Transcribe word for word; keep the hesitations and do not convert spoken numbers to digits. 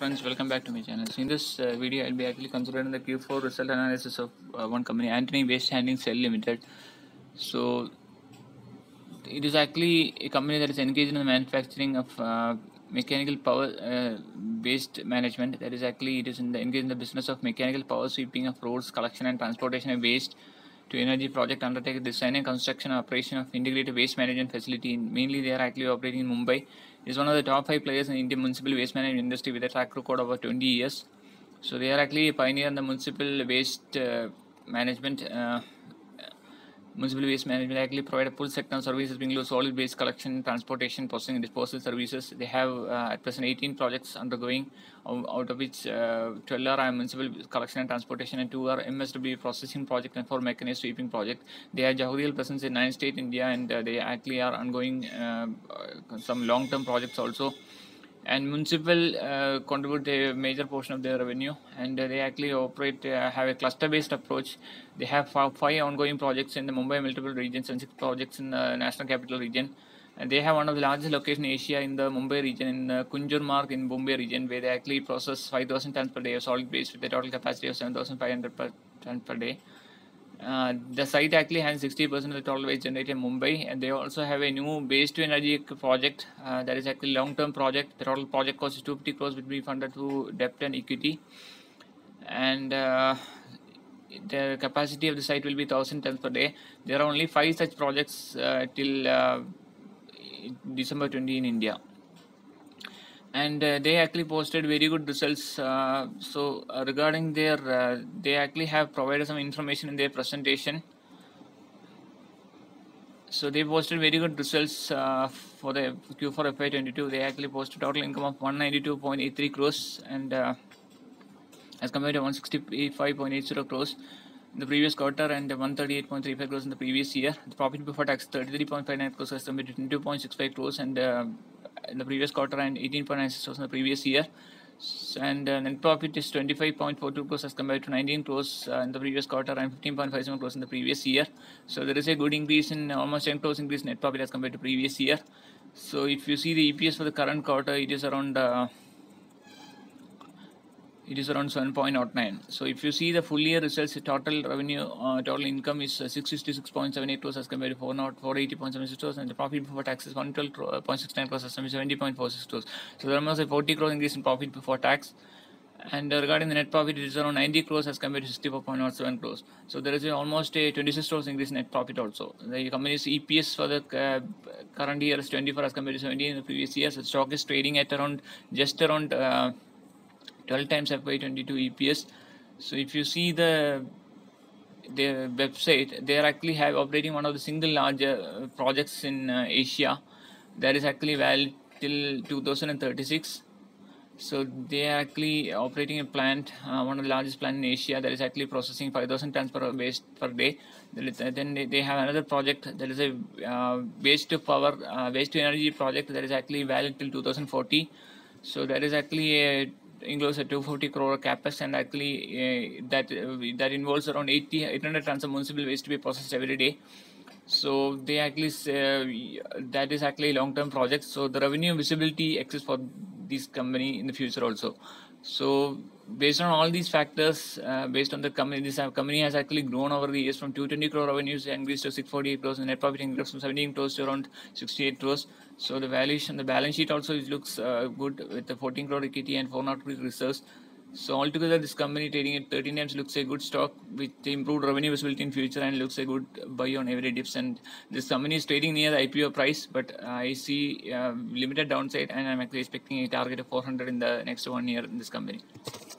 friends, welcome back to my channel. So in this uh, video I'll be actually considering the Q four result analysis of uh, one company, Antony Waste Handling Cell Limited. So it is actually a company that is engaged in the manufacturing of uh, mechanical power uh, waste management. That is actually it is in the engaged in the business of mechanical power sweeping of roads, collection and transportation of waste to energy project undertaking, design and construction and operation of integrated waste management facility. Mainly they are actually operating in Mumbai. It is one of the top five players in the Indian municipal waste management industry with a track record over twenty years. So they are actually a pioneer in the municipal waste uh, management. Uh, municipal waste management actually provide a full sector services including solid waste collection, transportation, processing and disposal services. They have uh, at present eighteen projects undergoing, out of which uh, twelve are municipal collection and transportation and two are M S W processing project and four mechanized sweeping project. They have geographical presence in nine states in India, and uh, they actually are ongoing uh, some long term projects also. And municipal uh, contribute a major portion of their revenue, and uh, they actually operate uh, have a cluster based approach. They have five ongoing projects in the Mumbai multiple regions and six projects in the national capital region, and they have one of the largest locations in Asia in the Mumbai region, in the Kunjur Mark in Mumbai region, where they actually process five thousand tons per day of solid waste with a total capacity of seven thousand five hundred tons per day. Uh, the site actually has sixty percent of the total waste generated in Mumbai, and they also have a new waste to energy project uh, that is actually long term project. The total project cost is two hundred fifty crores, which will be funded through debt and equity, and uh, the capacity of the site will be one thousand tons per day. There are only five such projects uh, till uh, December twenty in India, and uh, they actually posted very good results. Uh, so uh, regarding their uh, they actually have provided some information in their presentation. So they posted very good results uh, for the Q four F Y twenty-two. They actually posted total income of one ninety-two point eight three crores, and uh, as compared to one sixty-five point eight zero crores in the previous quarter and one thirty-eight point three five crores in the previous year. The profit before tax thirty-three point five nine crores as compared to twenty-two point six five crores and uh, in the previous quarter and eighteen point nine six crores in the previous year. And uh, net profit is twenty-five point four two crores as compared to nineteen crores uh, in the previous quarter and fifteen point five seven crores in the previous year. So there is a good increase in uh, almost ten crores increase in net profit as compared to previous year. So if you see the E P S for the current quarter, it is around uh, it is around seven point zero nine. So if you see the full year results, the total revenue, uh, total income is uh, six sixty-six point seven eight crores as compared to four eighty point seven six crores, and the profit before tax is one twelve point six nine crores as compared to seventy point four six crores. So there almost a forty crores increase in profit before tax. And uh, regarding the net profit, it is around ninety crores as compared to sixty-four point zero seven crores. So there is a, almost a twenty-six crores increase in net profit also. The company's E P S for the uh, current year is twenty-four as compared to seventeen in the previous year. So the stock is trading at around just around Uh, twelve times F Y twenty-two E P S. So if you see the their website, they are actually have operating one of the single larger projects in uh, Asia, that is actually valid till two thousand thirty-six. So they are actually operating a plant, uh, one of the largest plant in Asia, that is actually processing five thousand tons per waste per day. Then they have another project that is a uh, waste to power, uh, waste to energy project that is actually valid till two thousand forty. So that is actually a includes a two hundred forty crore capex, and actually uh, that uh, that involves around eighty, eight hundred tons of municipal waste to be processed every day. So they actually say, uh, that is actually long-term projects. So the revenue visibility exists for this company in the future also. So based on all these factors, uh, based on the company, this company has actually grown over the years from two hundred twenty crore revenues increased to six hundred forty-eight crores, and net profit increased from seventeen crores to around sixty-eight crores. So the valuation, the balance sheet also it looks uh, good with the fourteen crore equity and four hundred crore reserves. So altogether, this company trading at thirteen times looks a good stock with improved revenue visibility in future, and looks a good buy on every dips. And this company is trading near the I P O price, but I see uh, limited downside, and I'm actually expecting a target of four hundred in the next one year in this company.